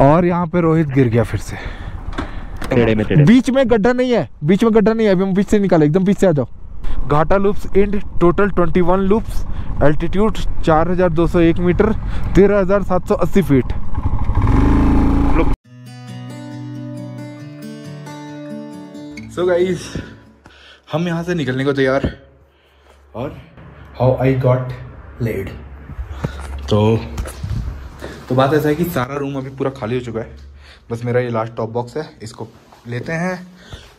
और यहाँ पे रोहित गिर गया फिर से टेड़े में। बीच में गड्ढा नहीं है, बीच में गड्ढा नहीं है, अभी हम पीछे निकाले, एकदम पीछे आ जाओ। Gata loops and total 21 loops, altitude 4201 meter, 13780 feet. So guys, हम यहाँ से निकलने को तैयार, और हाउ आई गॉट लेड। तो बात ऐसा है कि सारा रूम अभी पूरा खाली हो चुका है, बस मेरा ये लास्ट टॉप बॉक्स है, इसको लेते हैं,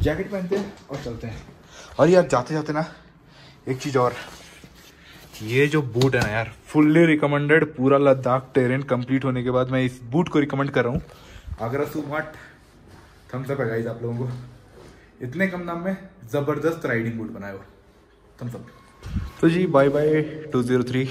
जैकेट पहनते हैं और चलते हैं। और यार जाते जाते ना एक चीज़ और, ये जो बूट है ना यार, फुल्ली रिकमेंडेड, पूरा लद्दाख टेरेन कंप्लीट होने के बाद मैं इस बूट को रिकमेंड कर रहा हूँ। आगरा सुमार्ट थम्स अप है गाइस आप लोगों को, इतने कम दाम में ज़बरदस्त राइडिंग बूट बनाए हो, थम्स अप। तो जी बाय बाय 203।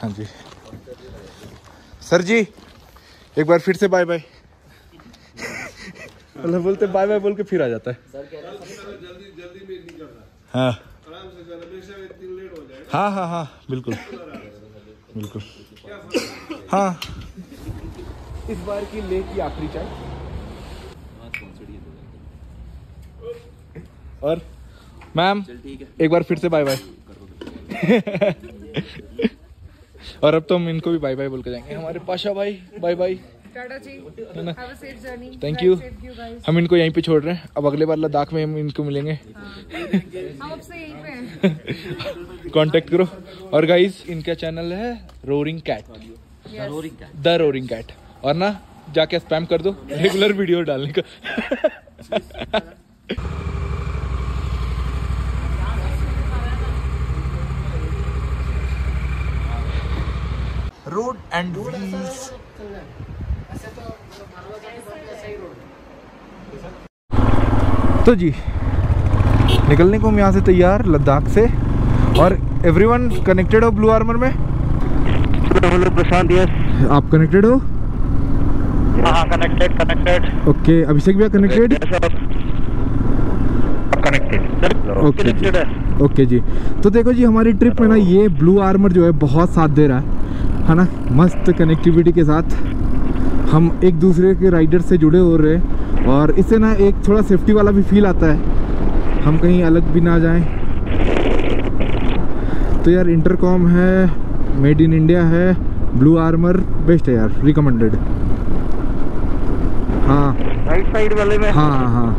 हाँ जी सर जी, एक बार फिर से बाय बाय बोलते, बाय बाय बोल के फिर आ जाता है सर, जल्दी जल्दी में नहीं करना। हाँ हाँ हाँ हाँ बिल्कुल बिल्कुल हाँ। इस बार की ले की आखिरी चाय और मैम एक बार फिर से बाय बाय और अब तो हम इनको भी बाय बाय बोल के जाएंगे। हमारे पाशा भाई बाय बाय, थैंक यू। हम इनको यहीं पे छोड़ रहे हैं, अब अगले बार लद्दाख में हम इनको मिलेंगे। कांटेक्ट करो। और गाइस, इनका चैनल है roaring cat, the roaring cat, और ना जाके स्पैम कर दो रेगुलर वीडियो डालने का। Road and wheels. तो जी निकलने को हम यहाँ से तैयार लद्दाख से, और एवरीवन कनेक्टेड हो ब्लू आर्मर में? प्रशांत यस, आप कनेक्टेड हो? हाँ कनेक्टेड। ओके अभिषेक भैया कनेक्टेड? कनेक्टेड। ओके जी, तो देखो जी हमारी ट्रिप में ना ये ब्लू आर्मर जो है बहुत साथ दे रहा है ना, मस्त कनेक्टिविटी के साथ हम एक दूसरे के राइडर से जुड़े हो रहे हैं, और इससे ना एक थोड़ा सेफ्टी वाला भी फील आता है, हम कहीं अलग भी ना जाएं। तो यार इंटरकॉम है, मेड इन इंडिया है, ब्लू आर्मर बेस्ट है यार, रिकमेंडेड। हाँ राइट साइड वाले में, हाँ हाँ हाँ,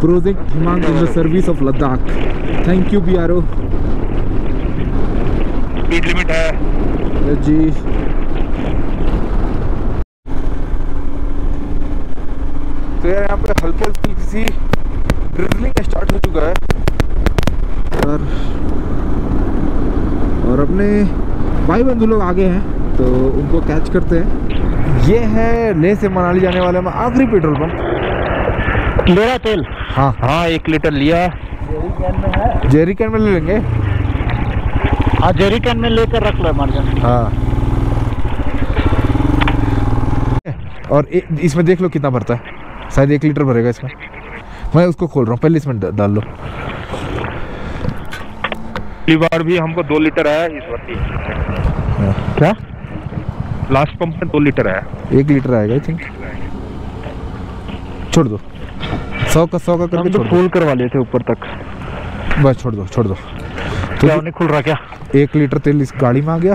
project Himangla service of Ladakh, thank you B R O. Speed limit है जी। तो यार यहाँ पे हल्की हल्की किसी ड्रिजलिंग स्टार्ट हो चुका है, और अपने भाई बंधु लोग आगे हैं तो उनको कैच करते हैं। ये है ले से मनाली जाने वाला में आखिरी पेट्रोल पंप। मेरा तेल हाँ हाँ 1 लीटर लिया, जेरी कैन में है, जेरी कैन में ले लेंगे। हाँ जेरी कैन में लेकर रख लो मार्जन। हाँ और इसमें देख लो कितना भरता है, शायद 1 लीटर भरेगा इसमें, मैं उसको खोल रहा हूँ, पहले इसमें डाल लो। पिछली बार भी हमको 2 लीटर आया, इस बार 3 लीटर। क्या लास्ट पंप में 2 लीटर आया, 1 लीटर आएगा आई थिंक। छोड़ दो 100 का करके, छोड़ दो, फुल करवा लेते ऊपर तक, बस छोड़ दो छोड़ दो। तो क्या नहीं खुल रहा क्या? 1 लीटर तेल इस गाड़ी में आ गया।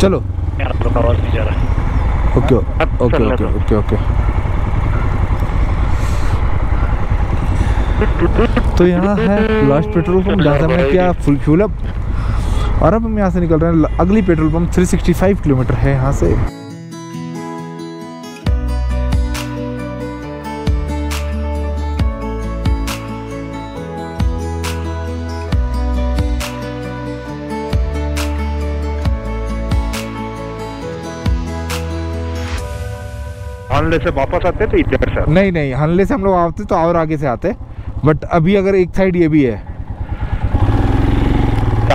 चलो okay okay okay okay okay. तो यहाँ है लास्ट पेट्रोल पंप जहाँ हमने किया फुल फ्यूल अप, और अब हम यहाँ से निकल रहे हैं। अगली पेट्रोल पंप 365 किलोमीटर है यहाँ से। हनले से वापस आते तो इधर से? नहीं नहीं, हनले से हम लोग आते तो और आगे से आते, बट अभी अगर एक साइड ये भी है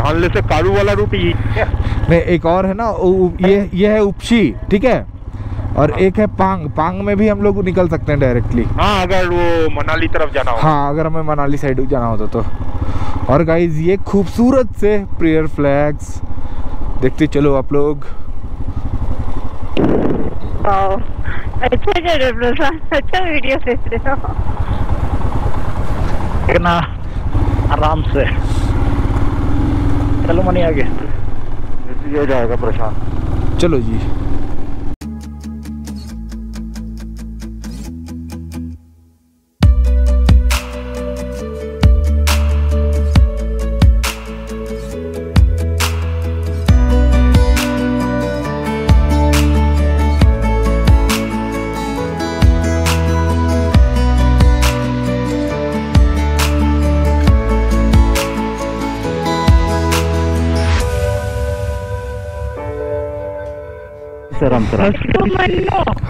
हनले से कालू वाला रूट, ये नहीं एक और है ना, ये है उपशी, ठीक है और एक है पांग। पांग में भी हम लोग निकल सकते हैं डायरेक्टली। हाँ, अगर वो मनाली तरफ जाना हो। हाँ, अगर हमें मनाली साइड जाना होता तो। और गाइज ये खूबसूरत से प्रेयर फ्लैग्स देखते चलो आप लोग। अच्छा वीडियो देख रहे हो इतना आराम से। चलो मनी आगे हो जाएगा प्रशांत। चलो जी।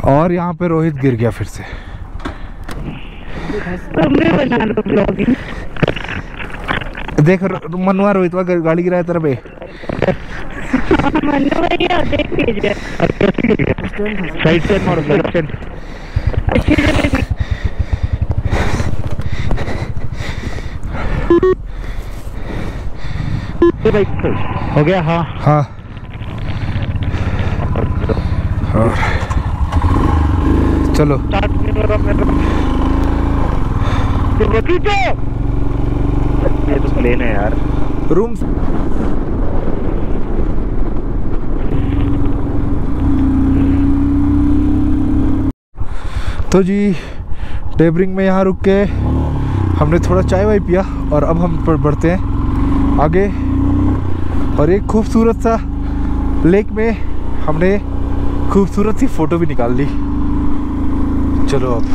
और यहाँ पे रोहित गिर गया फिर से। देख मनुआ रोहित गाड़ी गिरा है तेरे पे। हो गया। हाँ हाँ। और चलो ये तो प्लेन है यार। रूम तो जी टेबरिंग में यहाँ रुक के हमने थोड़ा चाय वाय पिया और अब हम बढ़ते हैं आगे। और एक खूबसूरत सा लेक में हमने खूबसूरत सी फोटो भी निकाल ली। चलो अब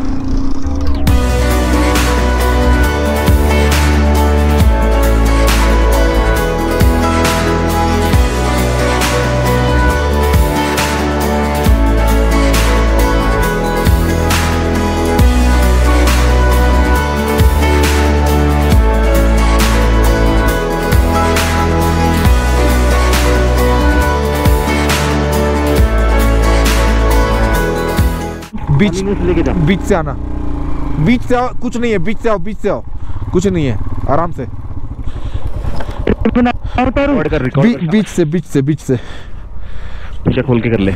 बीच बीच से आना। बीच से आओ, कुछ नहीं है। बीच से आओ, बीच से आओ, कुछ नहीं है। आराम से बीच से खोल के कर ले।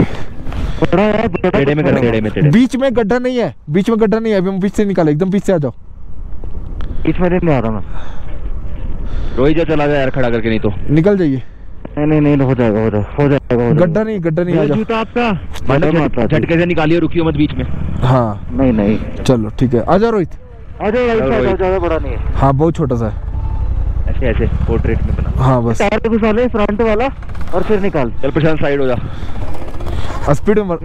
बीच में गड्ढा नहीं है, बीच में गड्ढा नहीं है। अभी हम बीच से निकाले, एकदम बीच से आ जाओ। इस वजह से आ रहा हूँ। रोहित जा चला जाए यार खड़ा करके, नहीं तो निकल जाइए। नहीं नहीं हो जाएगा, हो जाएगा, हो जाएगा। गड्ढा नहीं, गड्ढा नहीं। आ जाओ। जूता आपका झटके से निकालिए, रुकियो मत बीच में। हाँ नहीं नहीं, चलो ठीक है। आ जाओ रोहित, आ जाओ। ज़्यादा बड़ा नहीं है। हाँ बहुत छोटा सा है। ऐसे ऐसे पोर्ट्रेट में बना। हाँ बस फ्रंट वाला और फिर निकाल। चल प्रशांत साइड हो जा। स्पीड में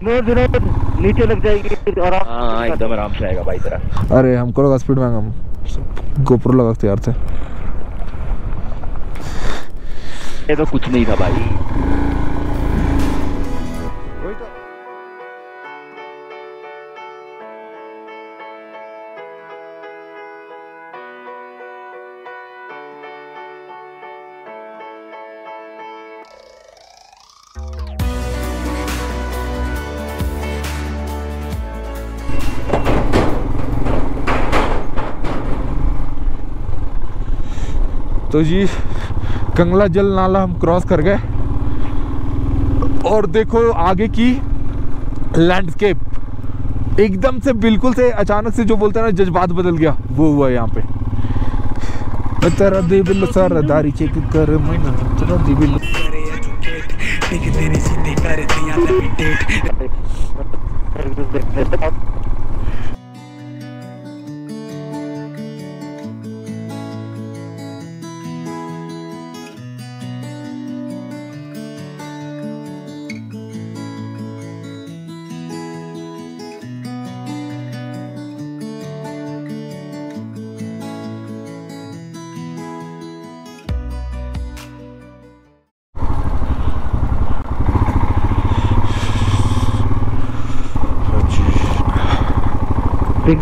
नीचे लग जाएगी। हाँ एकदम आराम से आएगा भाई तेरा। अरे हमको लगा स्पीड में आएगा। गोप्रो लगा तैयार थे। ये तो कुछ नहीं था भाई। तो जी कंगला जल नाला हम क्रॉस कर गए और देखो आगे की लैंडस्केप एकदम से बिल्कुल से अचानक से जो बोलते हैं ना जज्बात बदल गया, वो हुआ यहाँ पे।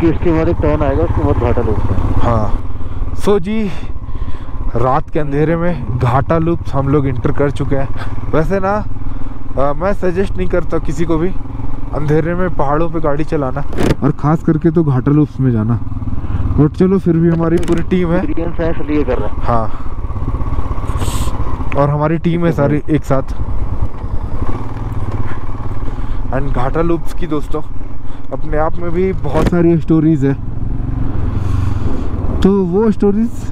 इसके बाद एक टर्न आएगा, उसके बाद घाटा लूप्स है। हाँ सो जी रात के अंधेरे में घाटा लूप्स हम लोग इंटर कर चुके हैं। वैसे ना मैं सजेस्ट नहीं करता किसी को भी अंधेरे में पहाड़ों पे गाड़ी चलाना और खास करके तो घाटा लूप्स में जाना। बट चलो फिर भी हमारी पूरी टीम है, इसलिए कर रहा है। हाँ, और हमारी टीम है सारी एक साथ। एंड घाटा लूप्स की दोस्तों अपने आप में भी बहुत सारी स्टोरीज है, तो वो स्टोरीज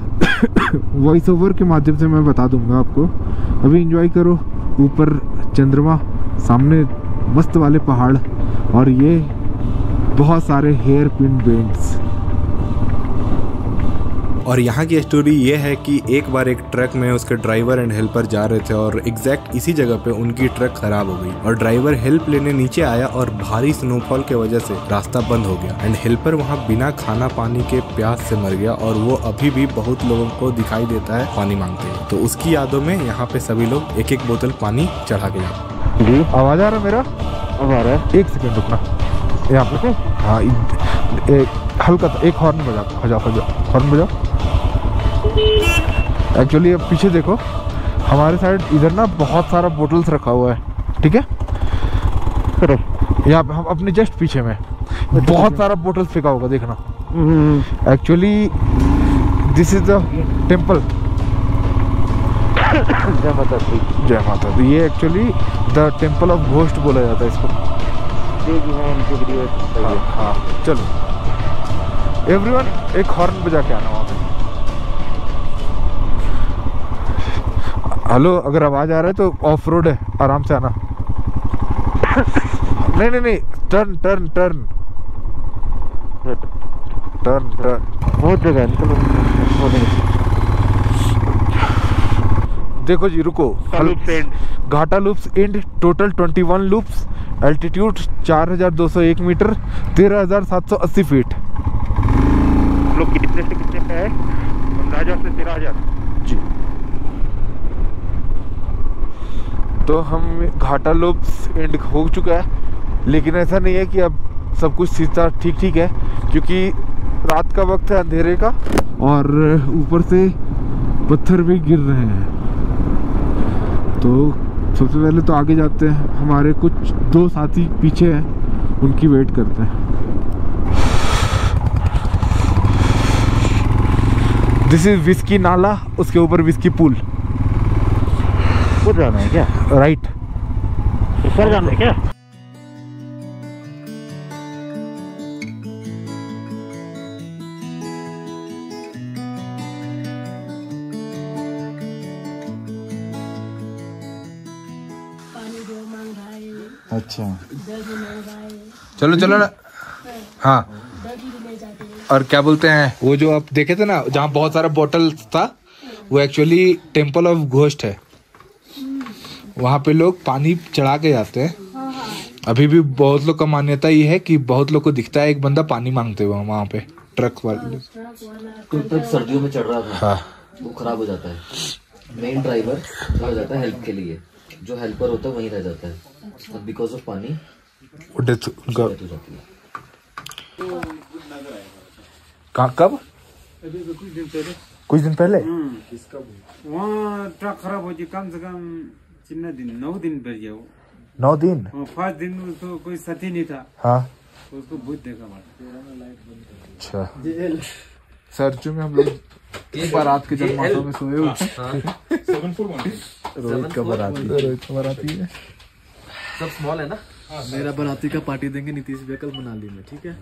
वॉइस ओवर के माध्यम से मैं बता दूंगा आपको। अभी एंजॉय करो, ऊपर चंद्रमा, सामने मस्त वाले पहाड़, और ये बहुत सारे हेयर पिन बेंड्स। और यहाँ की स्टोरी ये है कि एक बार एक ट्रक में उसके ड्राइवर एंड हेल्पर जा रहे थे और एग्जैक्ट इसी जगह पे उनकी ट्रक खराब हो गई और ड्राइवर हेल्प लेने नीचे आया और भारी स्नोफॉल के वजह से रास्ता बंद हो गया एंड हेल्पर वहाँ बिना खाना पानी के प्यास से मर गया और वो अभी भी बहुत लोगों को दिखाई देता है पानी मांगते हैं। तो उसकी यादों में यहाँ पे सभी लोग एक एक बोतल पानी चढ़ा के जाए। आवाज आ रहा मेरा? अब आ रहा है, एक सेकेंड रुकना यहाँ पे। हाँ, हल्का था, एक हॉर्न बजाओ, हॉर्न बजाओ। एक्चुअली अब पीछे देखो हमारे साइड इधर ना बहुत सारा बोटल्स रखा हुआ है, ठीक है। यहाँ पे हम अपने जस्ट पीछे में बहुत सारा बोटल्स फेंका होगा, देखना। Actually this is the temple, जय माता दी, जय माता दी। ये actually the temple of ghost बोला जाता है इसको। हाँ हाँ, चलो एवरीवन एक हॉर्न बजा के आना वहाँ पे। हेलो, अगर आवाज़ आ रहा है तो ऑफ रोड है, आराम से आना। नहीं नहीं नहीं, turn turn turn turn turn, बहुत जगह है। देखो जी, रुको, Gata loops and, total 21 loops, altitude 4201 meter, 13780 feet. हम लोग कितने से कितने पे है? 15,000 से 13,000 जी। तो हम घाटा लूप्स एंड हो चुका है, लेकिन ऐसा नहीं है कि अब सब कुछ सीधा ठीक ठीक है, क्योंकि रात का वक्त है, अंधेरे का, और ऊपर से पत्थर भी गिर रहे हैं। तो सबसे पहले तो आगे जाते हैं, हमारे कुछ दो साथी पीछे हैं, उनकी वेट करते हैं। दिस इज विस्की नाला, उसके ऊपर विस्की पूल। जाना है क्या? राइट, ऊपर जाना है क्या? पानी दो मांगा। अच्छा, चलो चलो ना। हाँ, और क्या बोलते हैं, वो जो आप देखे थे ना जहाँ बहुत सारा बोतल था, वो एक्चुअली टेम्पल ऑफ घोस्ट है। वहाँ पे लोग पानी चढ़ा के जाते हैं। अभी भी बहुत लोग का मान्यता ये है कि बहुत लोग को दिखता है एक बंदा पानी मांगते हुए वहाँ पे, ट्रक वाले। ट्रक सर्दियों में चढ़ रहा था। हाँ, वो खराब हो जाता है, मेन ड्राइवर चला जाता है हेल्प के लिए, जो हेल्पर होता है वहीं रह जाता है, और बिकॉज ऑफ पानी डेथ हो जाती है। कब? कुछ दिन पहले वहाँ ट्रक खराब हो जाए, कम से कम 9 दिन पर जाओ। 9 दिन? फर्स्ट दिन उसको कोई साथी नहीं था। हाँ, उसको भूत देखा मारा। अच्छा, सर्चू में हम लोग एक बार रात के जन्माष्टमी में सोए उठे। रोहित का बराती, रोहित बराती है, सब स्मॉल है ना। मेरा बराती का पार्टी देंगे नीतीश भैया कल मनाली में, ठीक है।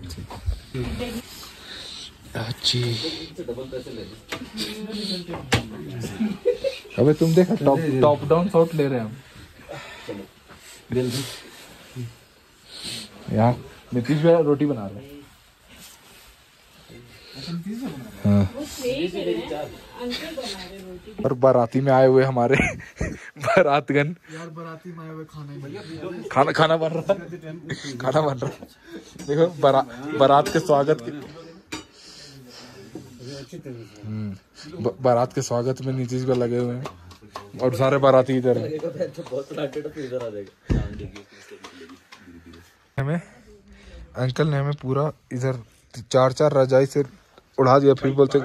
अबे तुम देखा, टॉप डाउन शॉट ले रहे हैं हम। यहाँ नीतीश भैया रोटी बना रहे हैं। और बाराती में आए हुए हमारे बारातगन, यार बाराती में आए हुए खाना बन रहा है, खाना बन रहा है। देखो बारात के स्वागत के, बारात के स्वागत में नीतीश भैया लगे हुए हैं, और सारे बाराती इधर हैं। हमें अंकल ने हमें पूरा इधर 4-4 रजाई से उड़ा दिया, फिर बोलते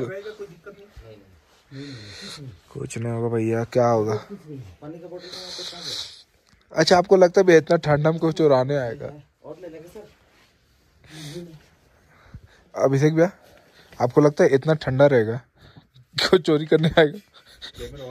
कुछ नहीं होगा भैया, क्या होगा। अच्छा, आपको लगता है भैया इतना ठंडा में कुछ चुराने आएगा? और ले लेंगे सर। अभिषेक भैया आपको लगता है इतना ठंडा रहेगा कोई चोरी करने आएगा?